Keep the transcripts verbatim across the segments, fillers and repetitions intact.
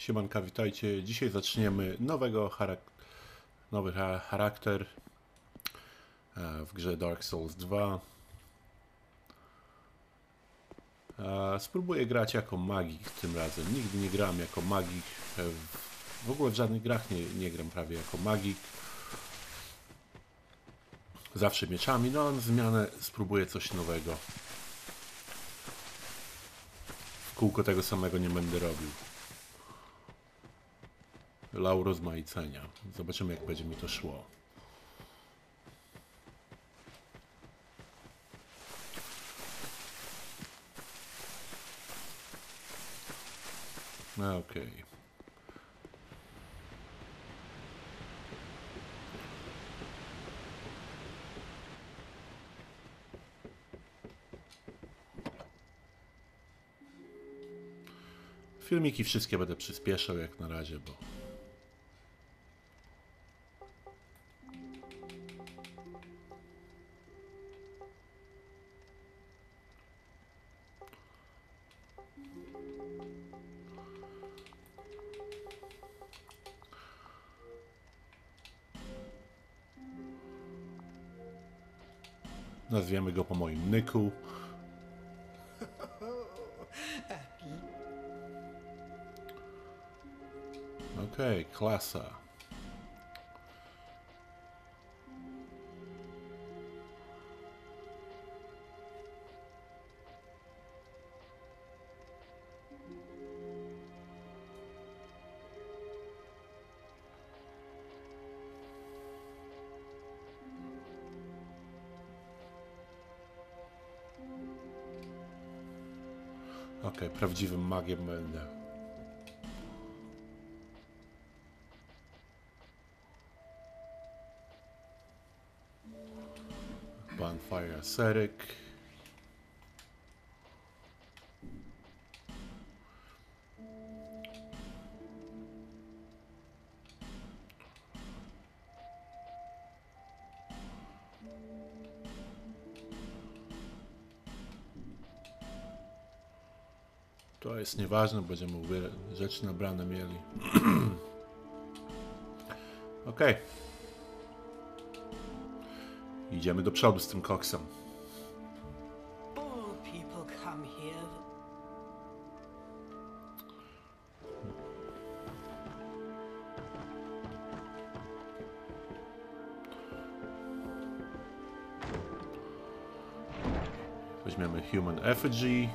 Siemanka, witajcie. Dzisiaj zaczniemy nowego charak nowy charakter w grze Dark Souls dwa. Spróbuję grać jako magik tym razem. Nigdy nie grałem jako magik. W ogóle w żadnych grach nie, nie gram prawie jako magik. Zawsze mieczami, no na zmianę spróbuję coś nowego. W kółko tego samego nie będę robił. Laur rozmaicenia. Zobaczymy, jak będzie mi to szło. Okej. Okay. Filmiki wszystkie będę przyspieszał jak na razie, bo... Nazwiemy go po moim nyku. Okej, okay, klasa. Okej, okay, prawdziwym magiem będę. Bonfire Asetic. To jest nieważne, będziemy rzeczy nabrane mieli. Okej. Okay. Idziemy do przodu z tym koksem. Weźmiemy Human Effigy.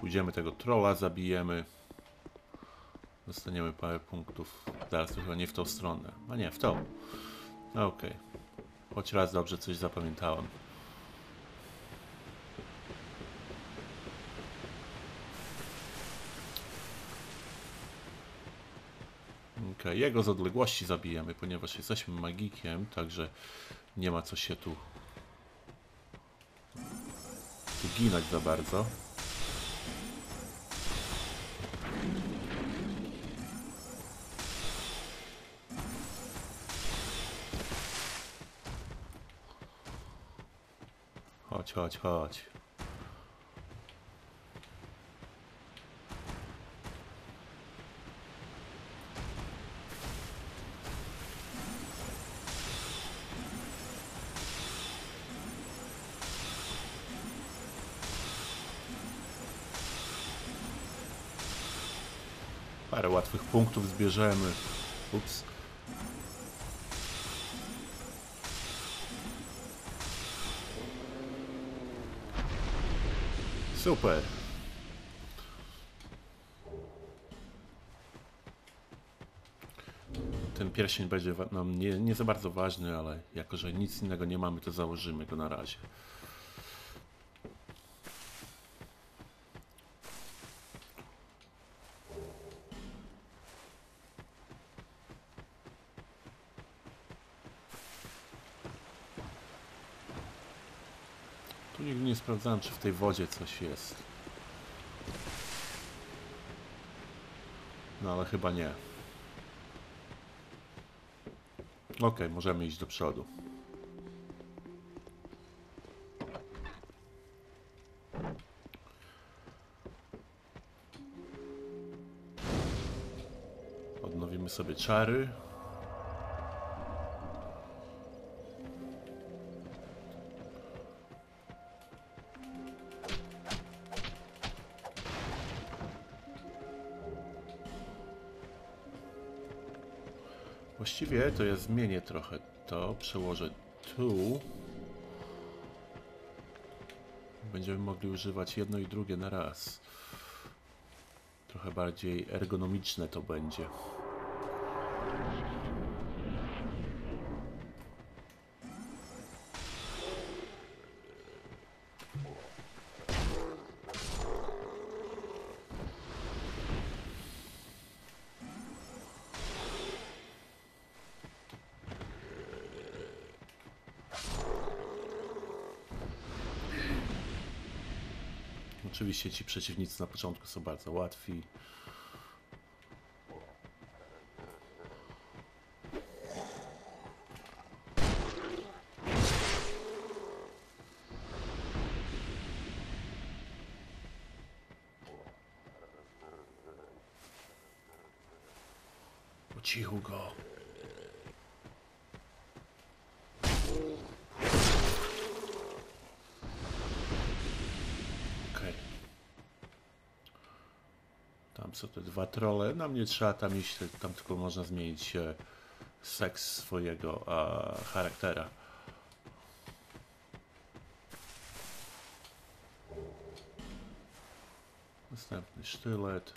Pójdziemy tego trolla, zabijemy. Dostaniemy parę punktów. Teraz chyba nie w tą stronę. A nie, w tą. Okej. Okay. Choć raz dobrze coś zapamiętałem. Okej. Okay. Jego z odległości zabijemy, ponieważ jesteśmy magikiem, także nie ma co się tu uginać za bardzo. Chodź, chodź, chodź. Parę łatwych punktów zbierzemy. Ups. Super. Ten pierścień będzie nam nie, nie za bardzo ważny, ale jako że nic innego nie mamy, to założymy go na razie. Nigdy nie sprawdzałem, czy w tej wodzie coś jest. No ale chyba nie. Ok, możemy iść do przodu. Odnowimy sobie czary. Właściwie to ja zmienię trochę to, przełożę tu. Będziemy mogli używać jedno i drugie na raz. Trochę bardziej ergonomiczne to będzie. Oczywiście ci przeciwnicy na początku są bardzo łatwi. Po cichu go. Co te dwa trole? Nam nie trzeba tam iść, tam tylko można zmienić seks swojego a, charaktera. Następny sztylet.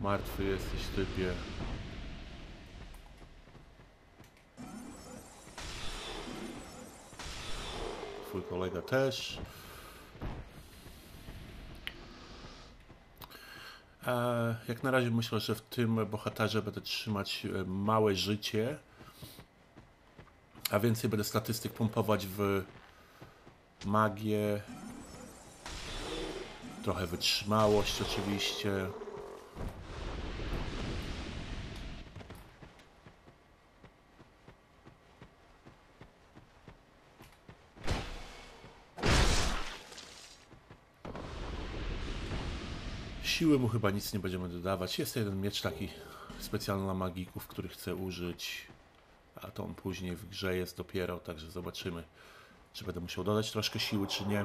Martwy jesteś, typie. Twój kolega też. Jak na razie myślę, że w tym bohaterze będę trzymać małe życie, a więcej będę statystyk pompować w magię, trochę wytrzymałość oczywiście. Siły mu chyba nic nie będziemy dodawać. Jest jeden miecz taki specjalny dla magików, który chcę użyć. A to on później w grze jest dopiero, także zobaczymy, czy będę musiał dodać troszkę siły, czy nie.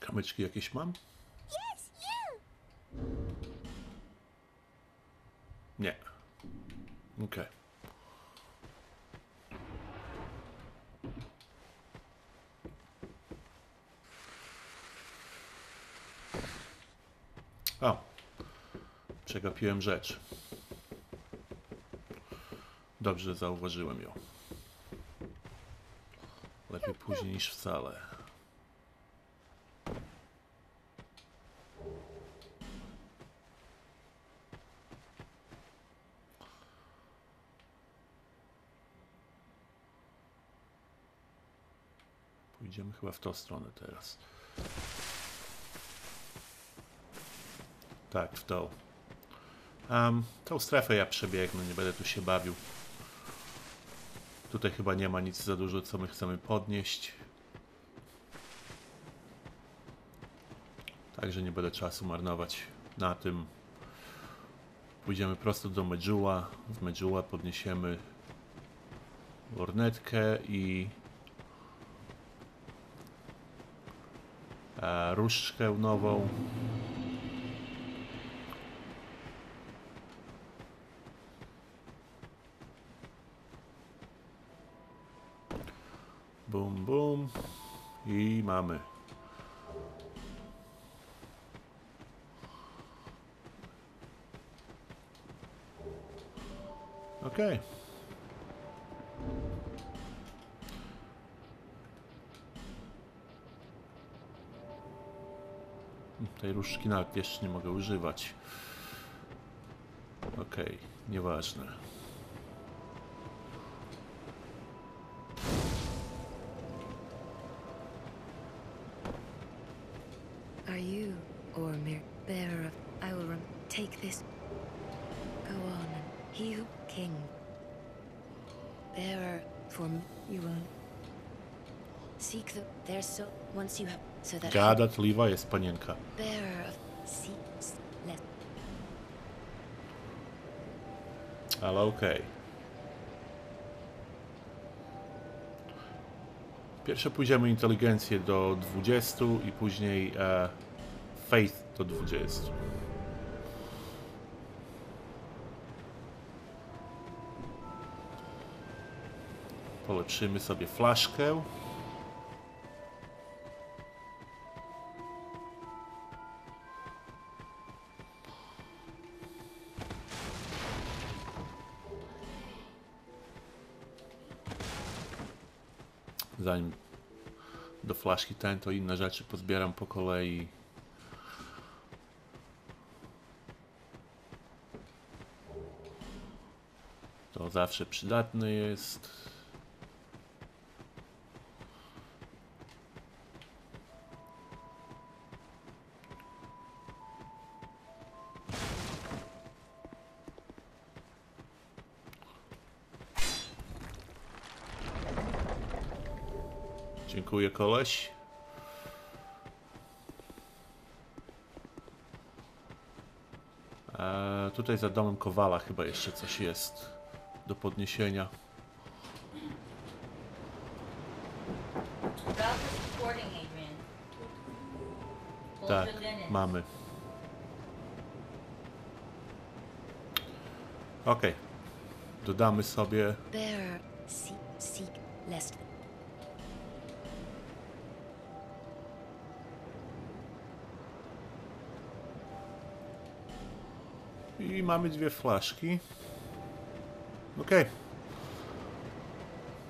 Kamyczki jakieś mam? Nie. Okej. O. Przegapiłem rzecz. Dobrze, zauważyłem ją. Lepiej później niż wcale. Idziemy chyba w tą stronę teraz. Tak, w tą. Um, tą strefę ja przebiegnę, nie będę tu się bawił. Tutaj chyba nie ma nic za dużo, co my chcemy podnieść. Także nie będę czasu marnować na tym. Pójdziemy prosto do Medżuła. W Medżuła podniesiemy lornetkę i różdżkę nową. Bum, bum. I mamy. Okej. Okay. Tej różdżki nawet jeszcze nie mogę używać. Okej, okay, nieważne. Are you or Bearer of Aulrum, take this. Go on, and he who king. Bearer for you own. Seek the their soul once you have so that. Gadatliwa jest panienka. Bearer of seeks less. Ale okej. Okay. Pierwsze pójdziemy inteligencję do dwudziestu i później e, faith do dwudziestu. Poleczymy sobie flaszkę. Zanim do flaszki ten, to inne rzeczy pozbieram po kolei. To zawsze przydatne jest. Dziękuję, koleś. Eee, tutaj za domem Kowala chyba jeszcze coś jest do podniesienia. Tak, mamy. Ok. Dodamy sobie... I mamy dwie flaszki. Ok.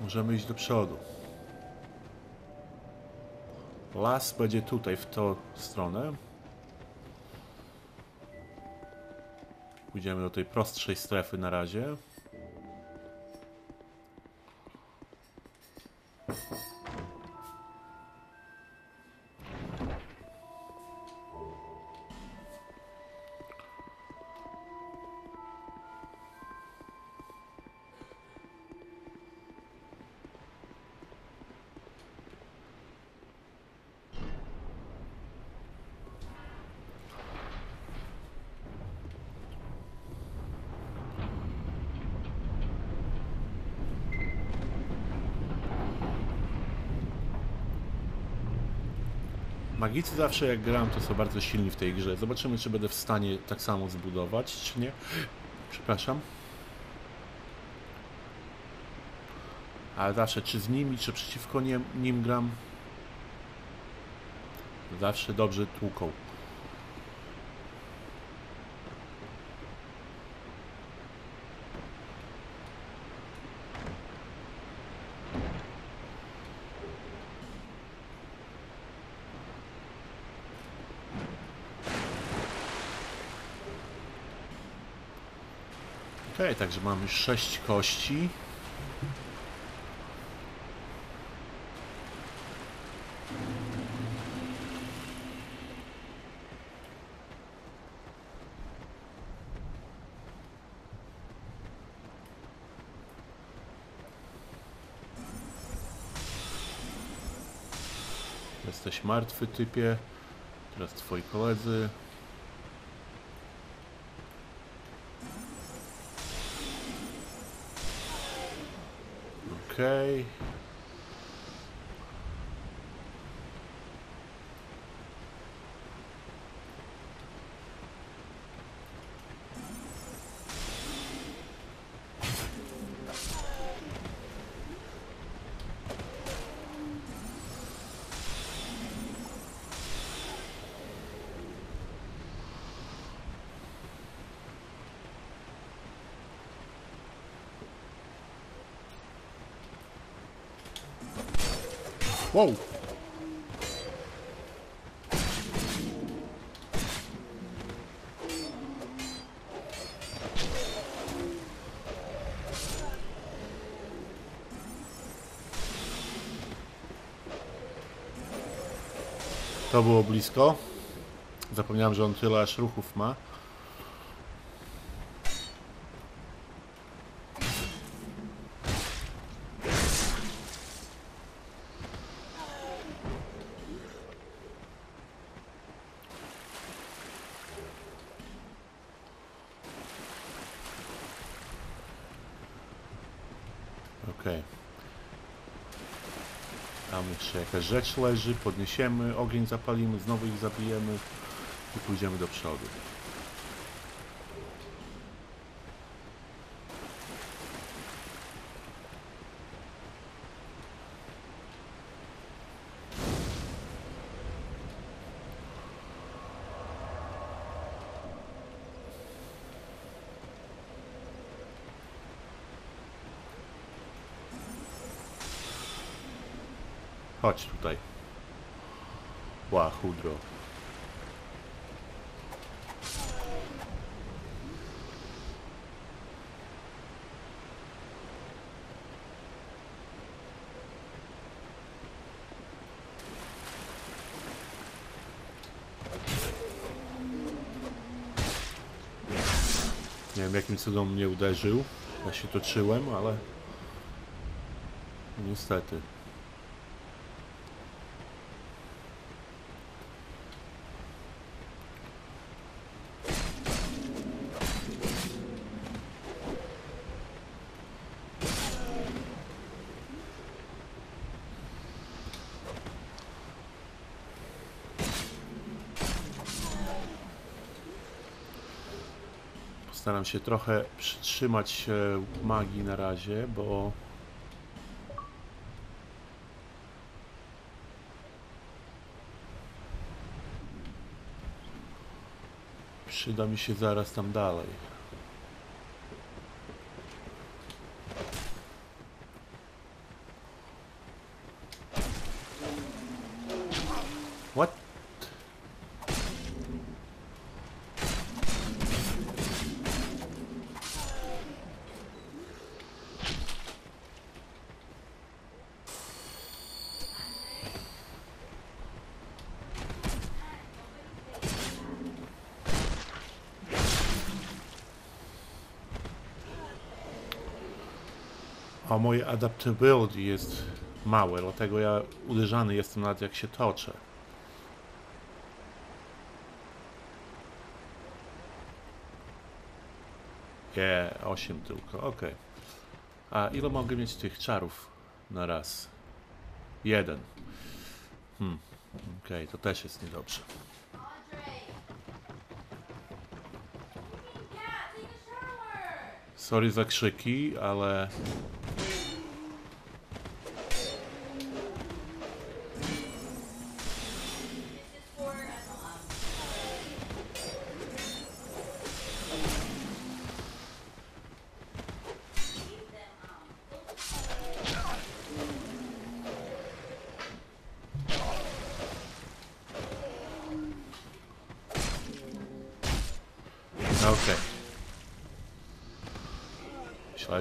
Możemy iść do przodu. Las będzie tutaj, w tą stronę. Pójdziemy do tej prostszej strefy na razie. Magicy zawsze jak gram, to są bardzo silni w tej grze. Zobaczymy, czy będę w stanie tak samo zbudować, czy nie. Przepraszam. Ale zawsze, czy z nimi, czy przeciwko nim, nim gram, zawsze dobrze tłuką. Okay, także mamy sześć kości. Jesteś martwy, typie. Teraz twoi koledzy. Okej. Wow. To było blisko. zapomniałem, że on tyle aż ruchów ma. Jakaś rzecz leży, podniesiemy, ogień zapalimy, znowu ich zabijemy i pójdziemy do przodu. Chodź tutaj. Ła, chudro. Nie wiem, jakim cudem mnie uderzył. Ja się toczyłem, ale... niestety. Staram się trochę przytrzymać magii na razie, bo... przyda mi się zaraz tam dalej. What? A moje adaptability jest małe, dlatego ja uderzany jestem nawet jak się toczę. Nie, osiem tylko, ok. A ile mogę mieć tych czarów na raz? Jeden. Hmm, ok, to też jest niedobrze. Sorry za krzyki, ale...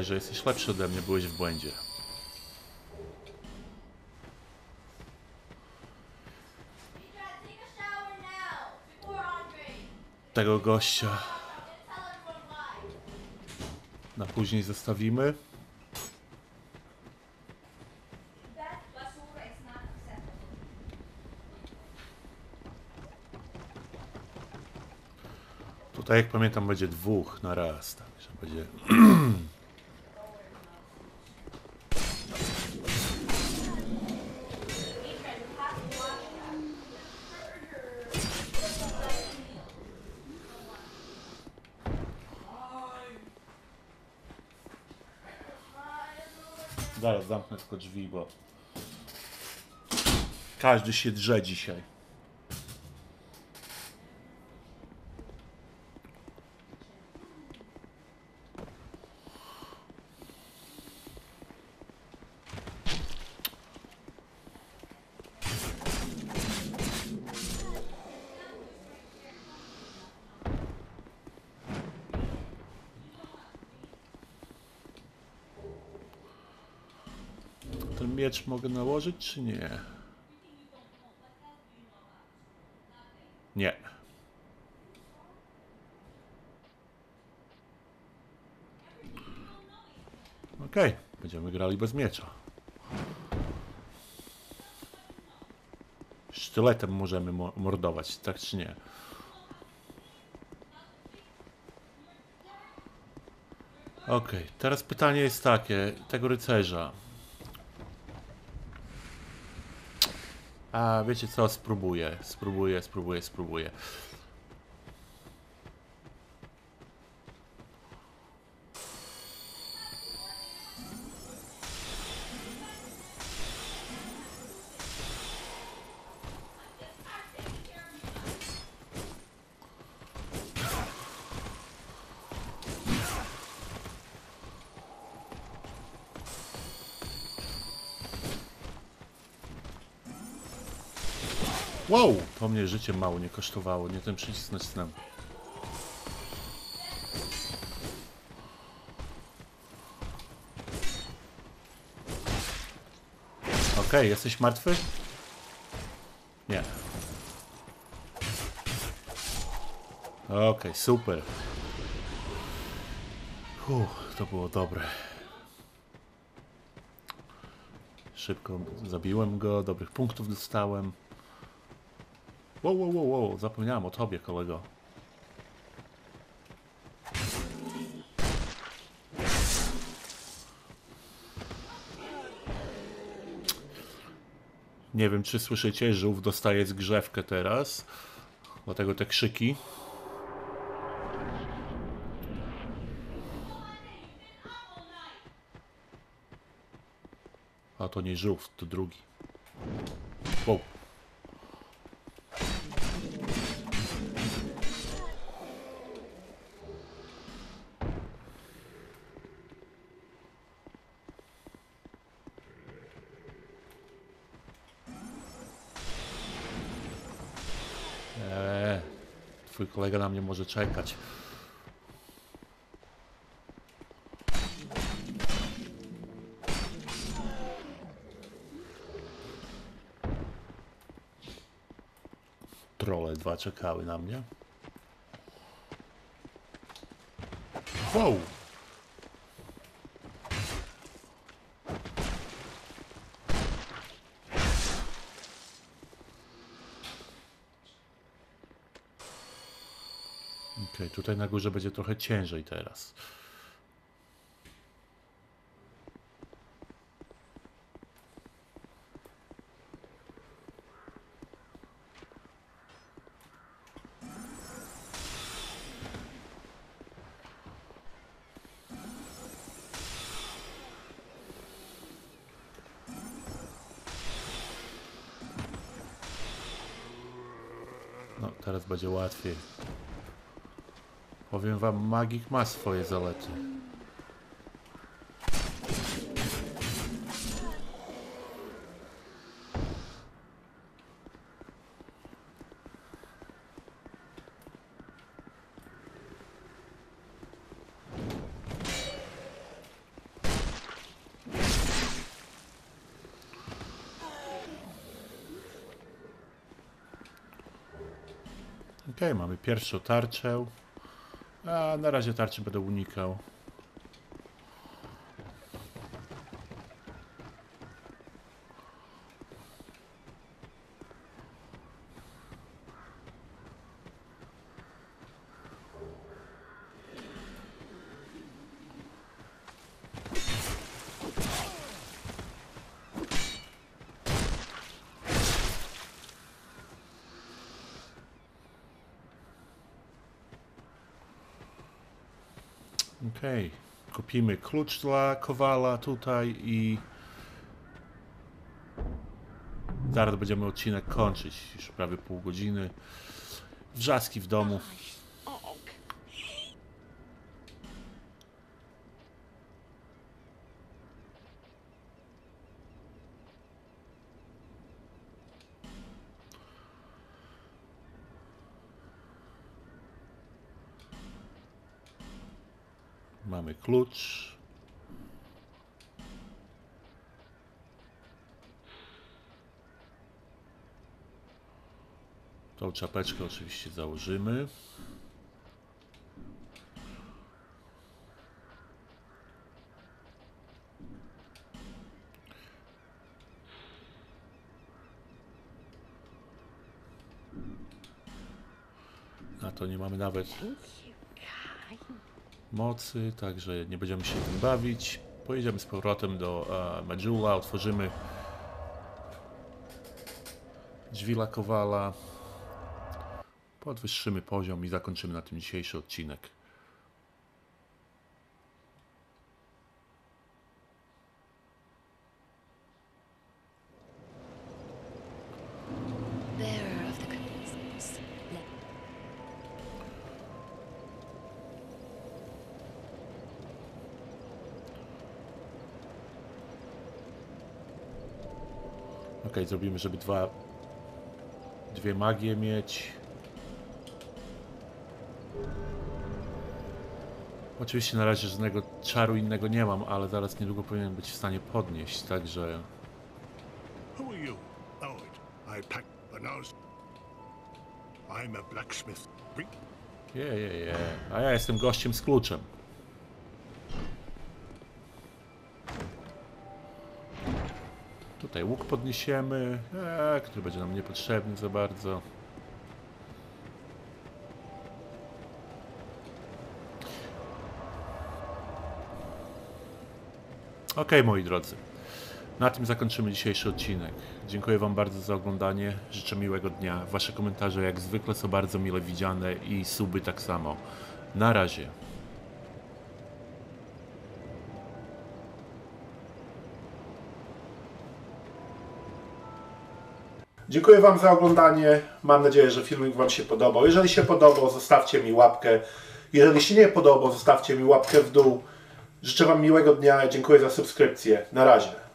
że jesteś lepszy ode mnie, byłeś w błędzie. Tego gościa na później zostawimy. Tutaj, jak pamiętam, będzie dwóch na raz, także będzie... Zaraz zamknę tylko drzwi, bo każdy się drze dzisiaj. Miecz mogę nałożyć, czy nie? Nie. Okej, będziemy grali bez miecza. Sztyletem możemy mordować, tak czy nie? Okej, teraz pytanie jest takie, tego rycerza. A wiecie co, spróbuję, spróbuję, spróbuję, spróbuję. Wow! To mnie życie mało nie kosztowało, nie ten przycisnąć snem. Okej, okay, jesteś martwy? Nie. Okej, okay, super. Uff, to było dobre. Szybko zabiłem go, dobrych punktów dostałem. Wow, wow, wow, wow, zapomniałem o tobie, kolego. Nie wiem, czy słyszycie, żółw dostaje zgrzewkę teraz. Dlatego te krzyki. A to nie żółw, to drugi. Wow. Kolega na mnie może czekać. Trolle dwa czekały na mnie. Wow! Okay, tutaj na górze będzie trochę ciężej teraz. No, teraz będzie łatwiej. Powiem wam, magik ma swoje zalety. Okej, okay, mamy pierwszą tarczę. A na razie tarczy będę unikał. Okej, okay. Kupimy klucz dla Kowala tutaj i zaraz będziemy odcinek kończyć, już prawie pół godziny. Wrzaski w domu. Mamy klucz. Tą czapeczkę oczywiście założymy. to nie mamy nawet mocy, także nie będziemy się tym bawić. Pojedziemy z powrotem do uh, Medżuła, otworzymy drzwi dla Kowala, podwyższymy poziom i zakończymy na tym dzisiejszy odcinek. Okej, zrobimy, żeby dwa, dwie magie mieć. Oczywiście na razie żadnego czaru innego nie mam, ale zaraz niedługo powinien być w stanie podnieść, także... Je, je, je. A ja jestem gościem z kluczem. Tutaj łuk podniesiemy, eee, który będzie nam niepotrzebny za bardzo. Ok, moi drodzy, na tym zakończymy dzisiejszy odcinek. Dziękuję wam bardzo za oglądanie, życzę miłego dnia. Wasze komentarze jak zwykle są bardzo mile widziane i suby tak samo. Na razie. Dziękuję wam za oglądanie. Mam nadzieję, że filmik wam się podobał. Jeżeli się podobał, zostawcie mi łapkę. Jeżeli się nie podobał, zostawcie mi łapkę w dół. Życzę wam miłego dnia. Dziękuję za subskrypcję. Na razie.